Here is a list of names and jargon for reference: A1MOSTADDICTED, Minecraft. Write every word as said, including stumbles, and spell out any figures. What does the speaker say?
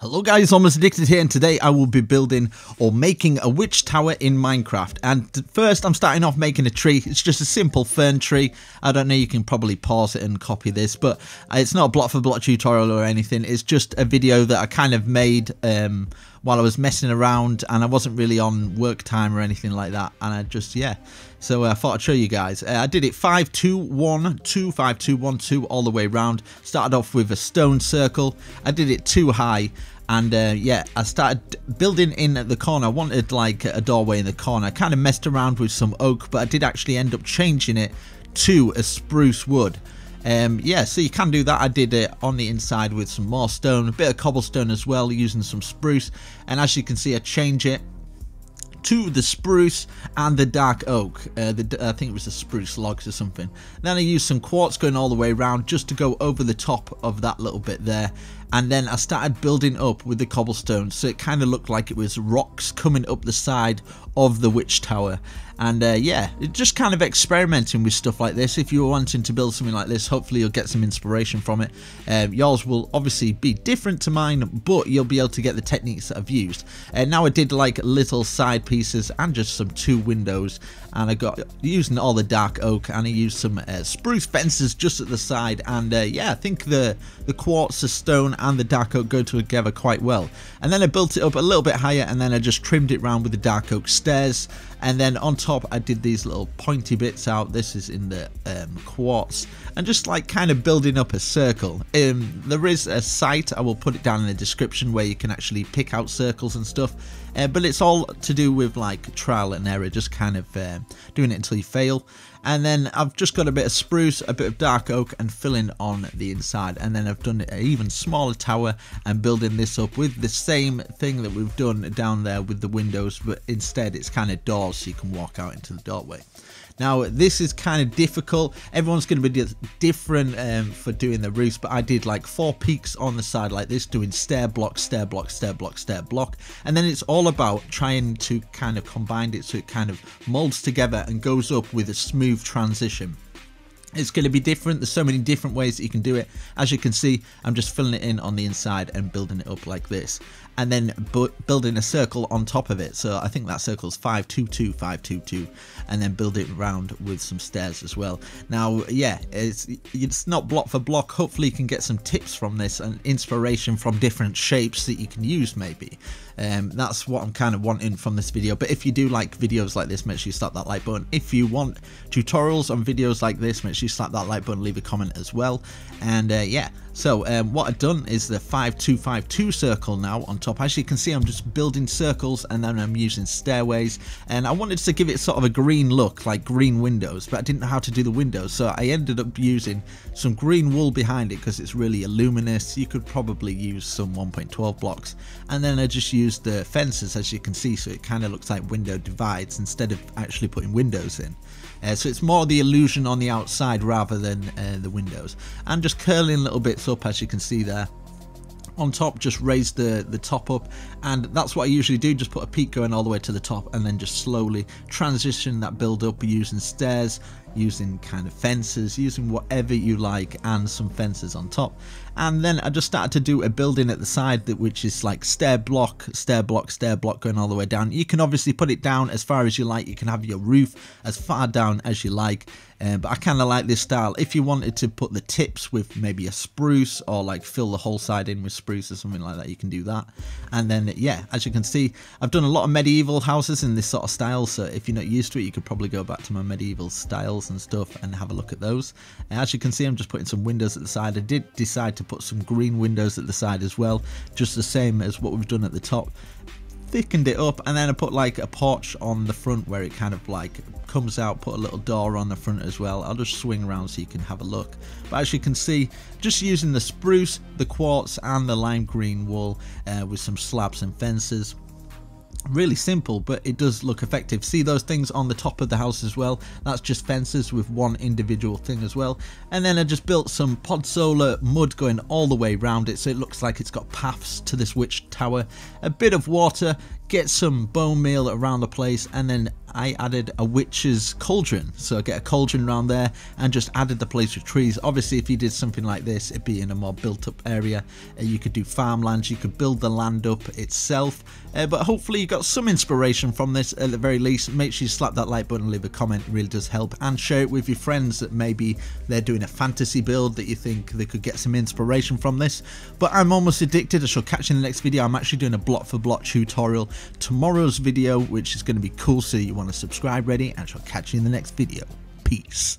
Hello guys, Almost Addicted here, and today I will be building or making a witch tower in Minecraft. And first I'm starting off making a tree. It's just a simple fern tree. I don't know, you can probably pause it and copy this, but it's not a block for block tutorial or anything. It's just a video that I kind of made um, while I was messing around and I wasn't really on work time or anything like that. And I just, yeah, so I thought I'd show you guys. Uh, I did it five two one two, five two one two all the way around. Started off with a stone circle. I did it too high. And uh, yeah, I started building in at the corner. I wanted like a doorway in the corner. I kind of messed around with some oak, but I did actually end up changing it to a spruce wood. Um, yeah, so you can do that. I did it on the inside with some more stone, a bit of cobblestone as well, using some spruce. And as you can see, I change it to the spruce and the dark oak. Uh, the, I think it was the spruce logs or something. Then I used some quartz going all the way around just to go over the top of that little bit there. And then I started building up with the cobblestone, so it kind of looked like it was rocks coming up the side of the witch tower. And uh, yeah, just kind of experimenting with stuff like this. If you're wanting to build something like this, hopefully you'll get some inspiration from it. Uh, yours will obviously be different to mine, but you'll be able to get the techniques that I've used. And now I did like little side pieces and just some two windows, and I got using all the dark oak, and I used some uh, spruce fences just at the side. And uh, yeah, I think the the quartz, the stone, and the dark oak go together quite well. And then I built it up a little bit higher, and then I just trimmed it round with the dark oak stairs. And then on top I did these little pointy bits out. This is in the um, quartz, and just like kind of building up a circle. Um, there is a site, I will put it down in the description, where you can actually pick out circles and stuff, uh, but it's all to do with like trial and error, just kind of uh, doing it until you fail. And then I've just got a bit of spruce, a bit of dark oak, and filling on the inside. And then I've done an even smaller tower and building this up with the same thing that we've done down there with the windows, but instead it's kind of doors, so you can walk out into the doorway. Now this is kind of difficult. Everyone's going to be different um, for doing the roofs, but I did like four peaks on the side like this, doing stair block, stair block, stair block, stair block. And then it's all about trying to kind of combine it so it kind of molds together and goes up with a smooth transition. It's going to be different. There's so many different ways that you can do it. As you can see, I'm just filling it in on the inside and building it up like this, and then bu building a circle on top of it. So I think that circle's five two two, five two two, and then build it round with some stairs as well. Now, yeah, it's it's not block for block. Hopefully you can get some tips from this and inspiration from different shapes that you can use maybe. Um, that's what I'm kind of wanting from this video. But if you do like videos like this, make sure you slap that like button. If you want tutorials on videos like this, make sure you slap that like button, leave a comment as well. And uh, yeah, so um, what I've done is the five two five two circle now on top. As you can see, I'm just building circles, and then I'm using stairways. And I wanted to give it sort of a green look, like green windows, but I didn't know how to do the windows, so I ended up using some green wool behind it because it's really luminous. You could probably use some one point twelve blocks. And then I just used the fences, as you can see, so it kind of looks like window divides instead of actually putting windows in. Uh, so it's more the illusion on the outside rather than uh, the windows. And just curling little bits up, as you can see there. On top, just raise the the top up, and that's what I usually do, just put a peak going all the way to the top, and then just slowly transition that build up using stairs, using kind of fences, using whatever you like, and some fences on top. And then I just started to do a building at the side that which is like stair block, stair block, stair block, going all the way down. You can obviously put it down as far as you like. You can have your roof as far down as you like. Uh, but I kind of like this style. If you wanted to put the tips with maybe a spruce, or like fill the whole side in with spruce or something like that, you can do that. And then yeah, as you can see, I've done a lot of medieval houses in this sort of style, so if you're not used to it, you could probably go back to my medieval styles and stuff and have a look at those. And as you can see, I'm just putting some windows at the side. I did decide to put some green windows at the side as well, just the same as what we've done at the top. Thickened it up, and then I put like a porch on the front where it kind of like comes out, put a little door on the front as well. I'll just swing around so you can have a look. But as you can see, just using the spruce, the quartz, and the lime green wool uh, with some slabs and fences. Really simple, but it does look effective. See those things on the top of the house as well? That's just fences with one individual thing as well. And then I just built some podsolar mud going all the way around it, so it looks like it's got paths to this witch tower. A bit of water, get some bone meal around the place, and then I added a witch's cauldron. So I get a cauldron around there and just added the place with trees. Obviously, if you did something like this, it'd be in a more built up area. Uh, you could do farmlands, you could build the land up itself. Uh, but hopefully you got some inspiration from this at the very least. Make sure you slap that like button, leave a comment, it really does help. And share it with your friends that maybe they're doing a fantasy build that you think they could get some inspiration from this. But I'm almost addicted. I shall catch you in the next video. I'm actually doing a block for block tutorial tomorrow's video, which is going to be cool, so you want to subscribe ready, and I shall catch you in the next video. Peace.